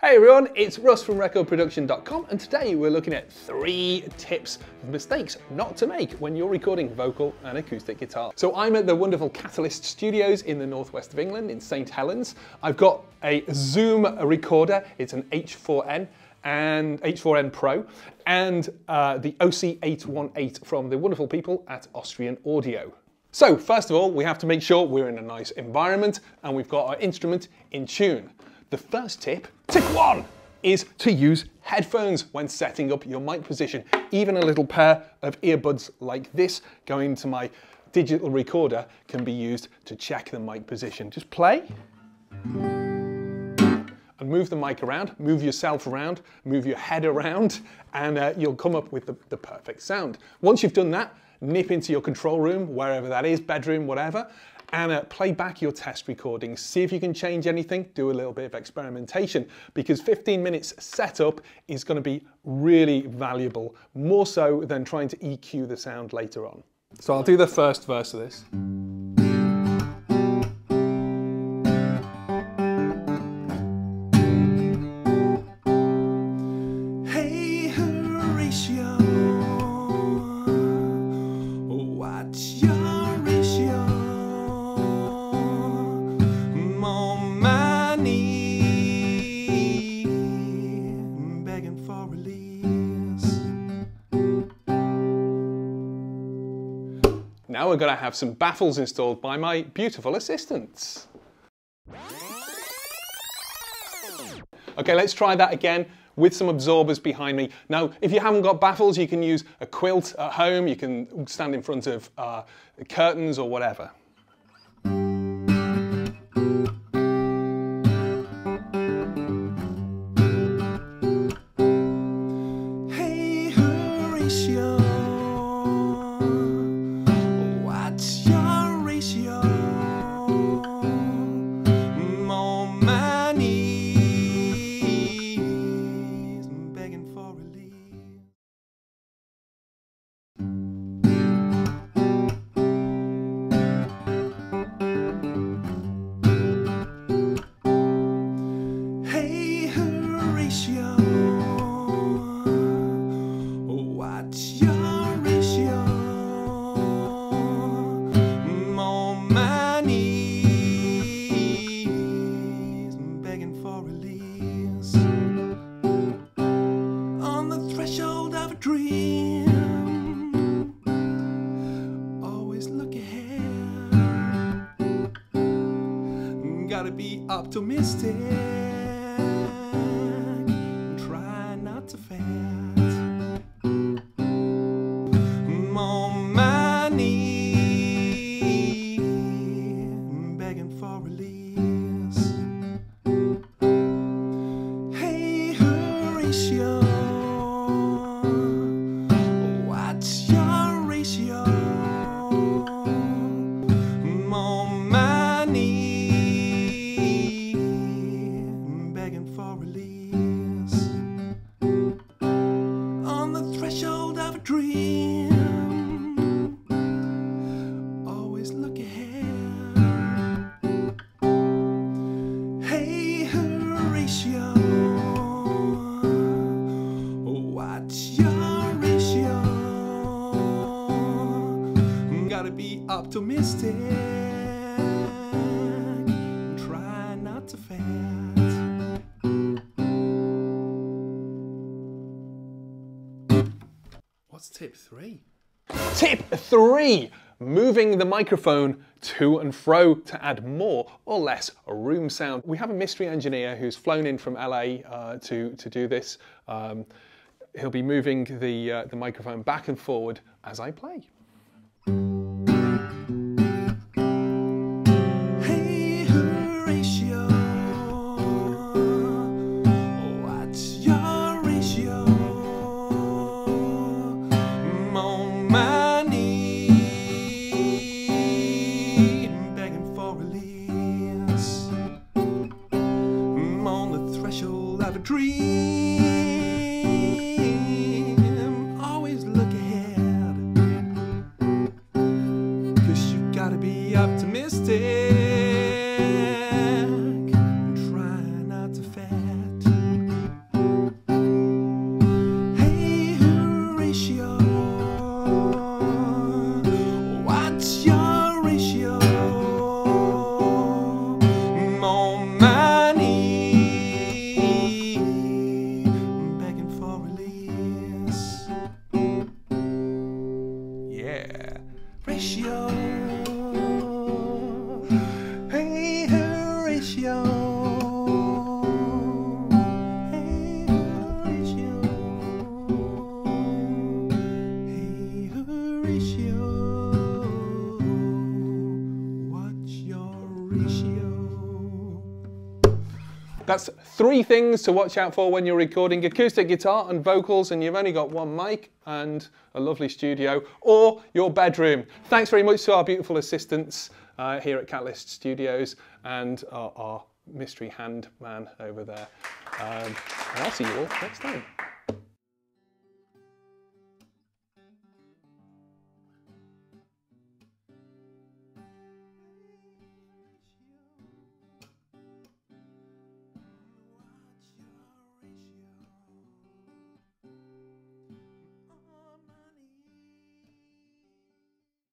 Hey everyone, it's Russ from RecordProduction.com, and today we're looking at 3 tips of mistakes not to make when you're recording vocal and acoustic guitar. So I'm at the wonderful Catalyst Studios in the northwest of England in St. Helens. I've got a Zoom recorder, it's an H4n Pro, and the OC 818 from the wonderful people at Austrian Audio. So first of all, we have to make sure we're in a nice environment and we've got our instrument in tune. The first tip, tip 1, is to use headphones when setting up your mic position. Even a little pair of earbuds like this going into my digital recorder can be used to check the mic position. Just play and move the mic around, move yourself around, move your head around, and you'll come up with the perfect sound. Once you've done that, nip into your control room, wherever that is, bedroom, whatever, and play back your test recordings. See if you can change anything, do a little bit of experimentation, because 15 minutes setup is going to be really valuable, more so than trying to EQ the sound later on. So I'll do the first verse of this. Now we're going to have some baffles installed by my beautiful assistants. Okay, let's try that again with some absorbers behind me. Now, if you haven't got baffles, you can use a quilt at home, you can stand in front of curtains or whatever. Gotta be optimistic, try not to faint. I'm on my knees, begging for release. Hey, Horatio, what's your ratio? Gotta be optimistic, try not to faint. What's tip 3? Tip 3, moving the microphone to and fro to add more or less room sound. We have a mystery engineer who's flown in from LA to do this. He'll be moving the microphone back and forward as I play. Dream, always look ahead, 'cause you gotta be optimistic, try not to fret. That's three things to watch out for when you're recording acoustic guitar and vocals and you've only got one mic and a lovely studio or your bedroom. Thanks very much to our beautiful assistants here at Catalyst Studios and our mystery hand man over there. And I'll see you all next time.